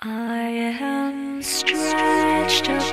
I am stretched out.